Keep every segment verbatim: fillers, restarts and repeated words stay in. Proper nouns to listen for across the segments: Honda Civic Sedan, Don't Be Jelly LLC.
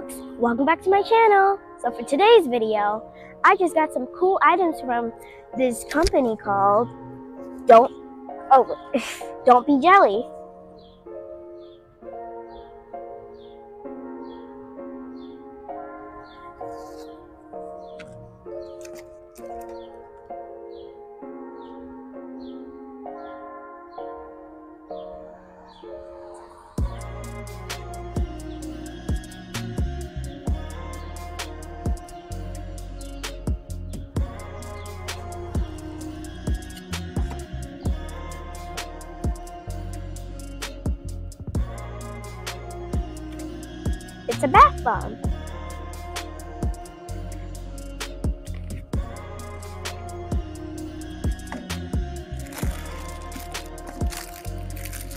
folks, welcome back to my channel. So for today's video, I just got some cool items from this company called Don't Oh Don't Be Jelly. It's a bath bomb.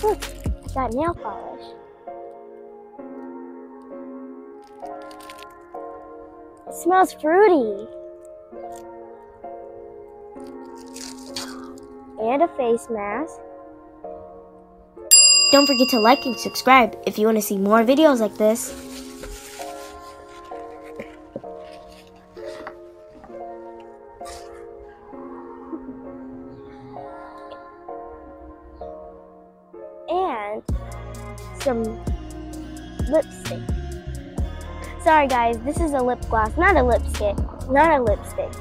Look, I got nail polish. It smells fruity. And a face mask. Don't forget to like and subscribe if you want to see more videos like this. And some lipstick. Sorry guys, this is a lip gloss, not a lipstick, not a lipstick.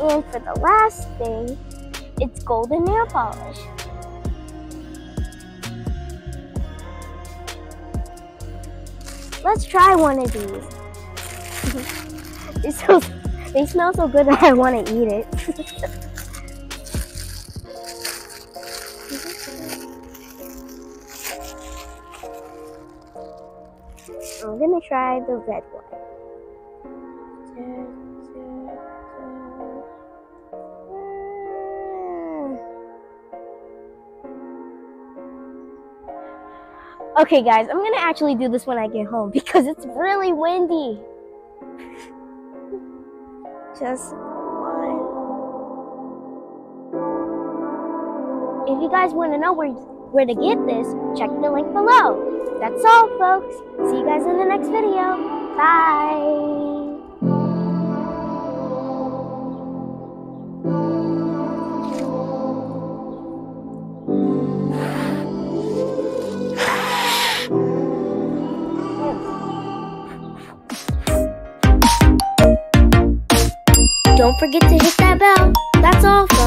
And for the last thing, it's golden nail polish. Let's try one of these. They smell, they smell so good that I want to eat it. I'm gonna try the red one. Okay guys, I'm gonna actually do this when I get home because it's really windy. Just one. If you guys wanna know where where to get this, check the link below. That's all, folks. See you guys in the next video. Bye. Don't forget to hit that bell. That's all, folks.